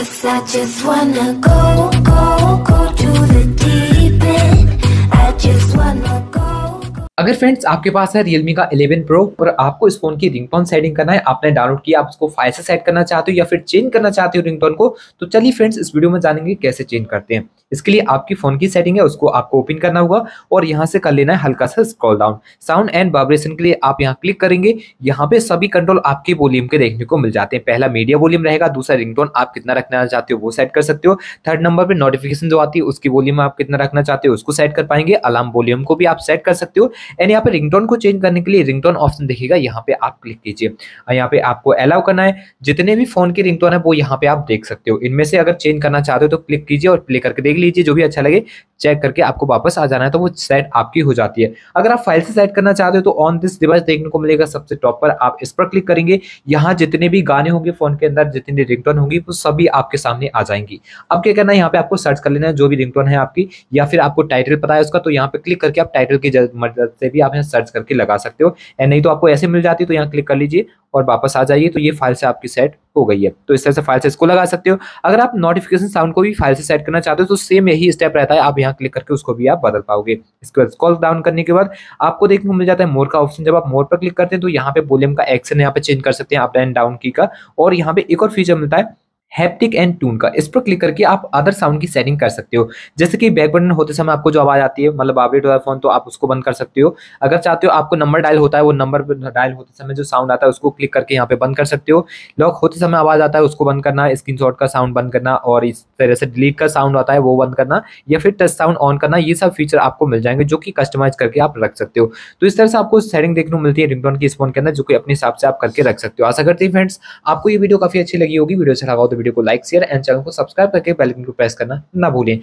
'Cause I just wanna go, go, go to the deep end. I just wanna go. अगर friends आपके पास है Realme का 11 Pro और आपको इस फोन की रिंगटोन सेटिंग करना है, आपने डाउनलोड किया, आप उसको फाइल से सेट करना चाहते हो या फिर चेंज करना चाहते हो रिंगटोन को, तो चलिए फ्रेंड्स इस वीडियो में जानेंगे कैसे चेंज करते हैं। इसके लिए आपकी फोन की सेटिंग है उसको आपको ओपन करना होगा और यहाँ से कर लेना है हल्का सा scroll down. Sound and vibration के लिए आप यहाँ क्लिक करेंगे, यहाँ पे सभी कंट्रोल आपके वॉल्यूम के देखने को मिल जाते हैं। पहला मीडिया वॉल्यूम रहेगा, दूसरा रिंगटोन आप कितना रखना चाहते हो वो सेट कर सकते हो। थर्ड नंबर पर नोटिफिकेशन जो आती है उसकी वॉल्यूम आप कितना रखना चाहते हो उसको सेट कर पाएंगे। अलार्म वॉल्यूम को भी आप सेट कर सकते हो। एंड यहाँ पे रिंगटोन को चेंज करने के लिए रिंगटोन ऑप्शन दिखेगा, यहाँ पे आप क्लिक कीजिए और यहाँ पे आपको अलाउ करना है। जितने भी फोन के रिंगटोन है वो यहाँ पे आप देख सकते हो। इनमें से अगर चेंज करना चाहते हो तो क्लिक कीजिए और प्ले करके देख लीजिए, जो भी अच्छा लगे चेक करके आपको वापस आ जाना है तो वो सेट आपकी हो जाती है। अगर आप फाइल से सेट करना चाहते हो तो ऑन दिस डिवाइस देखने को मिलेगा सबसे टॉप पर, आप इस पर क्लिक करेंगे। यहाँ जितने भी गाने होंगे फोन के अंदर, जितने रिंगटोन होंगी वो सभी आपके सामने आ जाएंगी। अब क्या करना है, यहाँ पे आपको सर्च कर लेना है जो भी रिंगटोन है आपकी, या फिर आपको टाइटल पता है उसका तो यहाँ पे क्लिक करके आप टाइटल की मदद से भी आप यहाँ सर्च करके लगा सकते हो। या नहीं तो आपको ऐसे मिल जाती है तो यहाँ क्लिक कर लीजिए और वापस आ जाइए, तो ये फाइल से आपकी सेट हो गई है। तो इस तरह से फाइल से इसको लगा सकते हो। अगर आप नोटिफिकेशन साउंड को भी फाइल से सेट करना चाहते हो तो सेम यही स्टेप रहता है, आप यहाँ क्लिक करके उसको भी आप बदल पाओगे। इसके बाद स्क्रॉल डाउन करने के बाद आपको देखने को मिल जाता है मोर का ऑप्शन। जब आप मोर पर क्लिक करते हैं तो यहाँ पे वॉल्यूम का एक्शन यहाँ पे चेंज कर सकते हैं अप एंड डाउन की का। और यहाँ पे एक और फीचर मिलता है हैप्टिक एंड ट्यून का, इस पर क्लिक करके आप अदर साउंड की सेटिंग कर सकते हो। जैसे कि बैक बटन होते समय आपको जो आवाज़ आती है, मतलब वाइब्रेट होता है फोन, तो आप उसको बंद कर सकते हो। अगर चाहते हो आपको नंबर डायल होता है वो नंबर पर डायल होते समय जो साउंड आता है उसको क्लिक करके यहाँ पे बंद कर सकते हो। लॉक होते समय आवाज़ आता है उसको बंद करना, स्क्रीनशॉट का साउंड बंद करना और इस तरह से डिलीट का साउंड आता है वो बंद करना या फिर टच साउंड ऑन करना, ये सब फीचर आपको मिल जाएंगे जो कि कस्टमाइज करके आप रख सकते हो। तो इस तरह से आपको सेटिंग देखने को मिलती है रिंगटोन की इस फोन के अंदर, जो कि अपने हिसाब से आप करके रख सकते हो। आशा करते हैं फ्रेंड्स आपको ये वीडियो काफी अच्छी लगी होगी। वीडियो अच्छा लगा हो तो वीडियो को लाइक, शेयर एंड चैनल को सब्सक्राइब करके बेल आइकन को प्रेस करना ना भूलें।